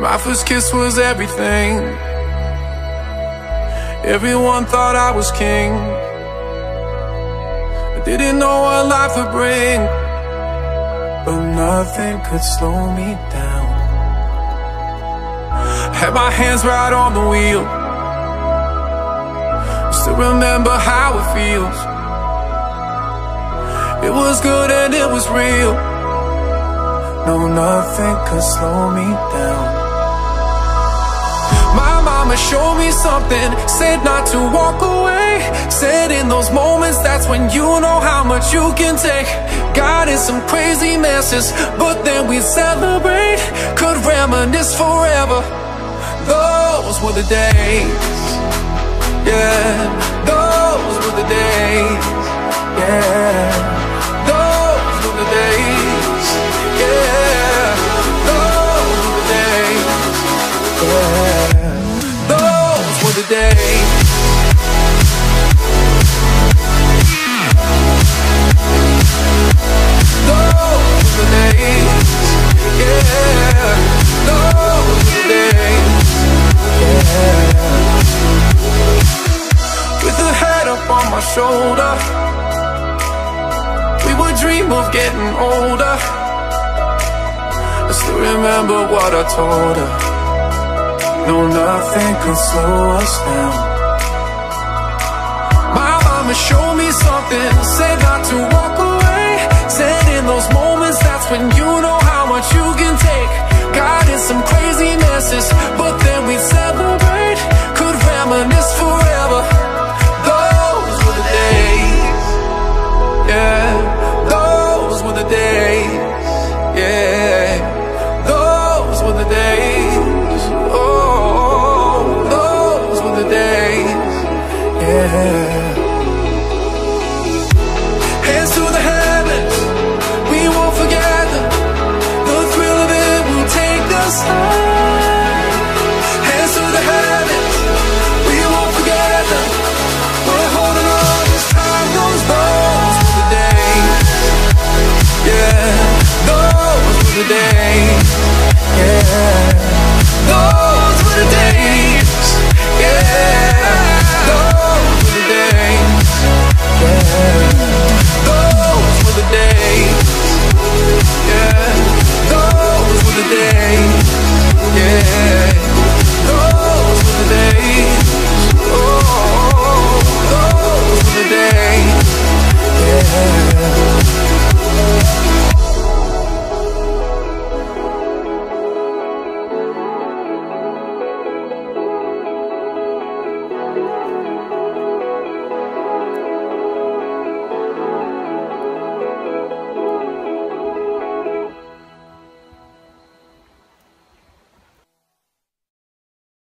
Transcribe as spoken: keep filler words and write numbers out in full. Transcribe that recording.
My first kiss was everything. Everyone thought I was king. I didn't know what life would bring, but nothing could slow me down. I had my hands right on the wheel. I still remember how it feels. It was good and it was real. No, nothing could slow me down. My mama showed me something, said not to walk away. Said in those moments, that's when you know how much you can take. Got in some crazy messes, but then we'd celebrate. Could reminisce forever. Those were the days. Yeah, those were the days. Yeah, those were the days. Yeah, those were the days. Yeah. Day. Those were the days, yeah. Those were the days, yeah. With a head up on my shoulder, we would dream of getting older. I still remember what I told her. No, nothing could slow us down. My mama showed me something, said not to walk away. Said in those moments, that's when you